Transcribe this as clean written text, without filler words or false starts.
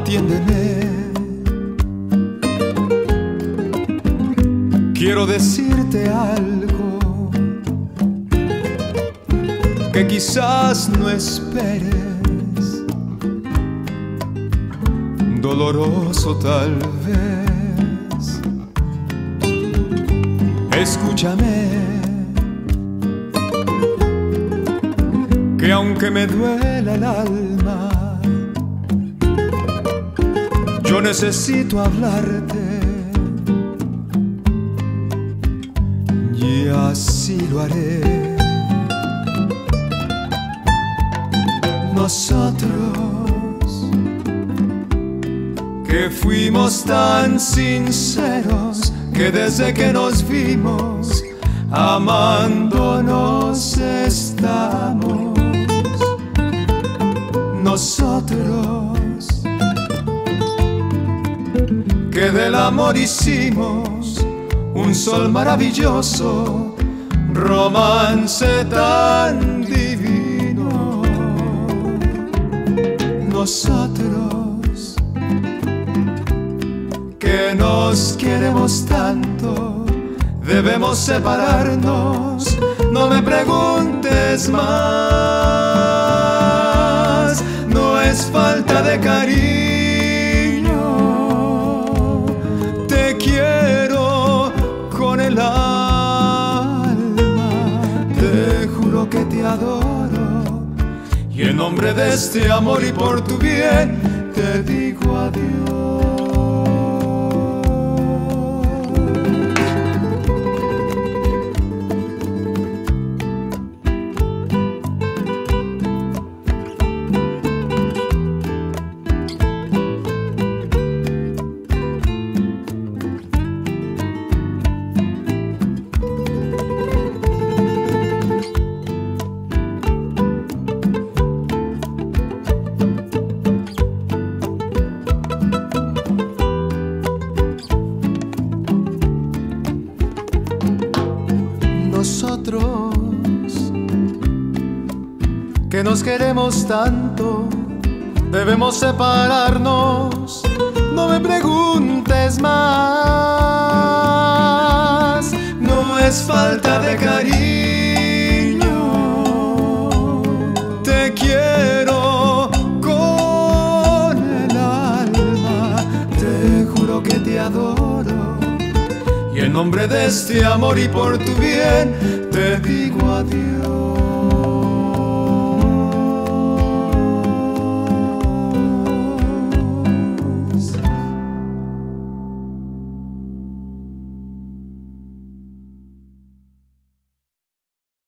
atiéndeme. Quiero decirte algo que quizás no esperes, doloroso tal vez. Escúchame, que aunque me duela el alma, yo necesito hablarte, y así lo haré. Nosotros, que fuimos tan sinceros, que desde que nos vimos, amándonos estamos. Nosotros, que del amor hicimos un sol maravilloso, romance tan divino. Nosotros, que nos queremos tanto, debemos separarnos, no me preguntes más. No es falta de cariño, que te adoro, y en nombre de este amor y por tu bien te digo adiós. Nosotros, que nos queremos tanto, debemos separarnos, no me preguntes más. No es falta de cariño, te quiero con el alma, te juro que te adoro, y en nombre de este amor y por tu bien te digo adiós.